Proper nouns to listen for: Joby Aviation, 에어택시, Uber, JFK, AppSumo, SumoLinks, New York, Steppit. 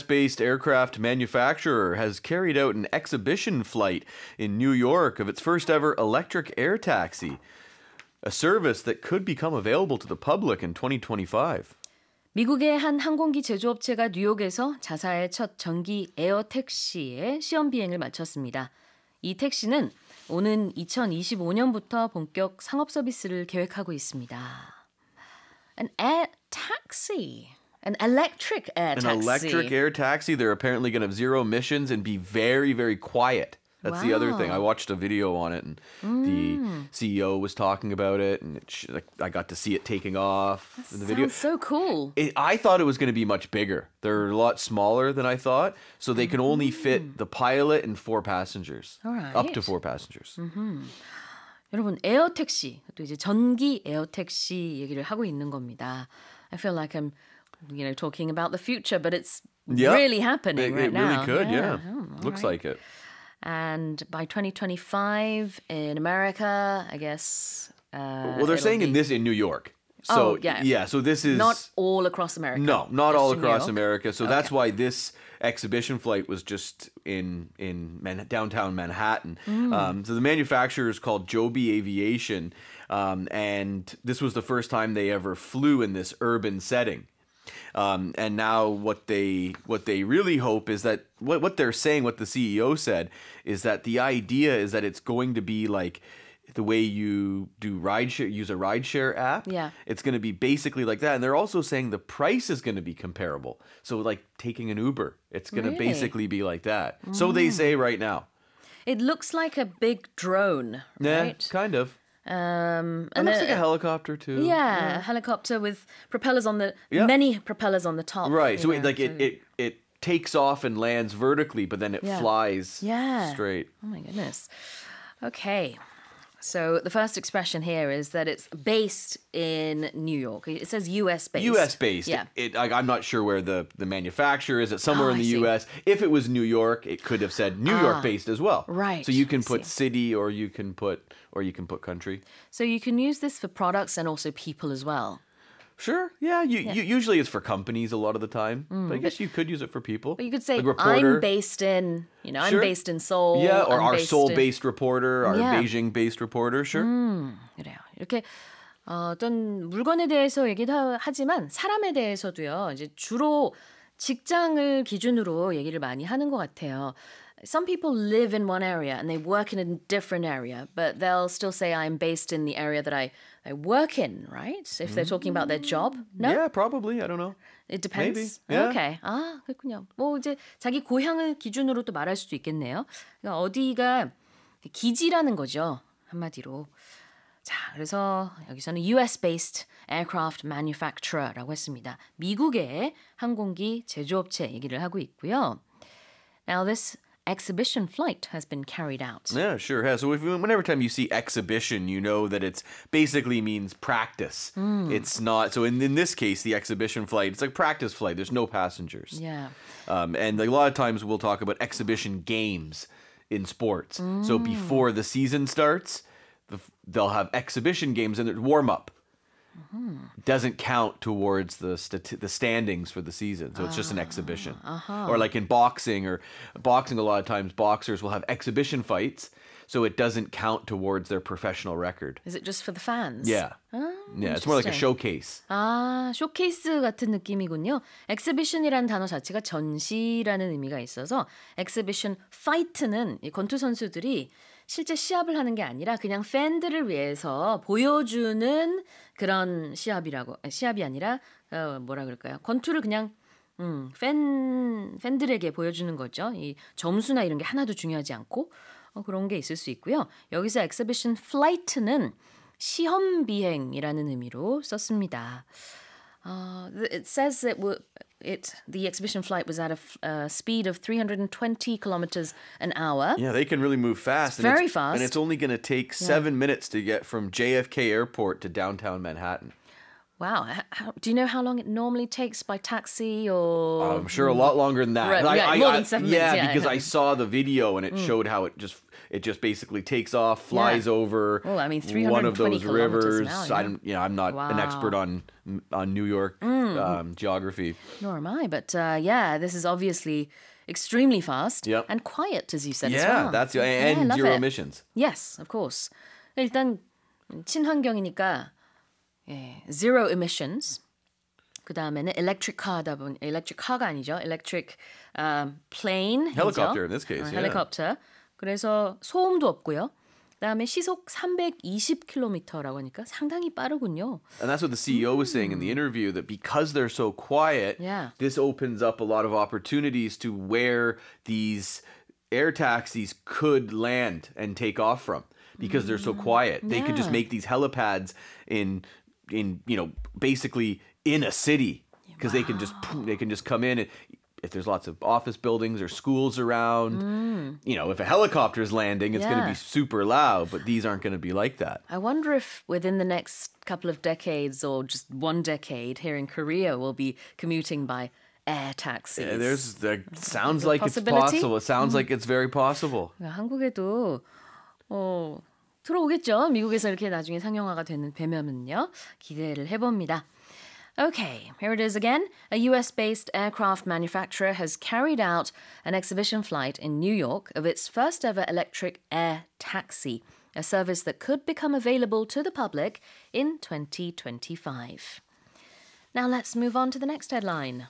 U.S.-based aircraft manufacturer has carried out an exhibition flight in New York of its first ever electric air taxi, a service that could become available to the public in 2025. 미국의 한 항공기 제조업체가 뉴욕에서 자사의 첫 전기 에어 택시의 시험 비행을 마쳤습니다. 이 택시는 오는 2025년부터 본격 상업 서비스를 계획하고 있습니다. An air taxi. An electric air taxi. An electric air taxi. They're apparently going to have zero emissions and be very, very quiet. That's the other thing. I watched a video on it, and the CEO was talking about it, and I got to see it taking off in the video. That sounds so cool. I thought it was going to be much bigger. They're a lot smaller than I thought, so they can only fit the pilot and 4 passengers. All right. Up to 4 passengers. 여러분, 에어 택시, 또 이제 전기 에어 택시 얘기를 하고 있는 겁니다. I feel like I'm, you know, talking about the future, but it's really happening right now. It really could, yeah. Looks like it. And by 2025 in America, I guess. Well, they're saying in New York. So, yeah, so this is... Not all across America. No, not all across America. So that's why this exhibition flight was just in downtown Manhattan. So the manufacturer is called Joby Aviation. And this was the first time they ever flew in this urban setting. And now what they really hope is that what they're saying, what the CEO said, is that the idea is that it's going to be like the way you do rideshare, use a rideshare app. Yeah. It's going to be basically like that. And they're also saying the price is going to be comparable. So like taking an Uber, it's going to basically be like that. So they say right now. It looks like a big drone, right? Yeah, kind of. And it looks like a helicopter too. Yeah, a helicopter with propellers on the many propellers on the top. Right, so it takes off and lands vertically, but then it flies straight. Oh my goodness. Okay, so the first expression here is that it's based in New York. It says U.S. based. U.S. based. Yeah. I'm not sure where the manufacturer is. It's somewhere in the U.S. If it was New York, it could have said New York based as well. Right. So you can put city, or you can put. Or you can put country. So you can use this for products and also people as well. Sure, yeah. Usually it's for companies a lot of the time. But I guess you could use it for people. But you could say, like, I'm based in, you know, I'm based in Seoul. Yeah, or our Seoul-based reporter, our Beijing-based reporter, sure. 그래요. 이렇게 어떤 물건에 대해서 얘기도 하지만 사람에 대해서도요. 이제 주로 직장을 기준으로 얘기를 많이 하는 것 같아요. Some people live in one area and they work in a different area, but they'll still say I'm based in the area that I work in, right? If they're talking about their job? No? Yeah, probably. I don't know. It depends. Maybe. Yeah. Okay. 아, 그렇군요. 뭐 이제 자기 고향을 기준으로 또 말할 수도 있겠네요. 그러니까 어디가 기지라는 거죠, 한마디로. 자, 그래서 여기서는 US-based aircraft manufacturer라고 했습니다. 미국의 항공기 제조업체 얘기를 하고 있고요. Now this exhibition flight has been carried out. Yeah, sure has. So whenever time you see exhibition, you know that it's basically means practice. It's not, so in this case, the exhibition flight, it's like practice flight. There's no passengers. Yeah. And like a lot of times we'll talk about exhibition games in sports. So before the season starts, they'll have exhibition games and there's warm-up. Doesn't count towards the standings for the season, so it's just an exhibition. Or like in boxing, a lot of times boxers will have exhibition fights, so it doesn't count towards their professional record. Is it just for the fans? Yeah. Yeah, it's more like a showcase. 아, 쇼케이스 같은 느낌이군요. Exhibition이라는 단어 자체가 전시라는 의미가 있어서 exhibition fight는 이 권투 선수들이 실제 시합을 하는 게 아니라 그냥 팬들을 위해서 보여주는 그런 시합이 아니라 뭐라 그럴까요? 권투를 그냥 팬들에게 보여주는 거죠. 이 점수나 이런 게 하나도 중요하지 않고 그런 게 있을 수 있고요. 여기서 exhibition flight는 시험 비행이라는 의미로 썼습니다. It says the exhibition flight was at a speed of 320 kilometers an hour. Yeah, they can really move fast. It's very fast. And it's only going to take 7 minutes to get from JFK Airport to downtown Manhattan. Wow. Do you know how long it normally takes by taxi or? I'm sure a lot longer than that. Right. More than 7 minutes. Yeah, because I saw the video and it showed how it just basically takes off, flies over one of those rivers. Yeah. I'm not an expert on New York geography. Nor am I, but yeah, this is obviously extremely fast and quiet, as you said as well. That's, and zero emissions. Yes, of course. 일단 친환경이니까. 예, zero emissions. 그 다음에는 electric car다 보니 electric car가 아니죠, electric plane. Helicopter in this case. Helicopter. 그래서 소음도 없고요. 그다음에 시속 320km라고 하니까 상당히 빠르군요. And that's what the CEO was saying in the interview, that because they're so quiet, this opens up a lot of opportunities to where these air taxis could land and take off from, because they're so quiet. They could just make these helipads in you know, basically in a city, because they can just come in, and if there's lots of office buildings or schools around, you know, if a helicopter is landing, it's going to be super loud, but these aren't going to be like that. I wonder if within the next couple of decades or just one decade here in Korea we'll be commuting by air taxis. Yeah, there sounds like it's possible. It sounds like it's very possible. 한국에도 들어오겠죠. 미국에서 이렇게 나중에 상용화가 되는 되면은요. 기대를 해봅니다. Okay, here it is again. A US-based aircraft manufacturer has carried out an exhibition flight in New York of its first ever electric air taxi, a service that could become available to the public in 2025. Now let's move on to the next headline.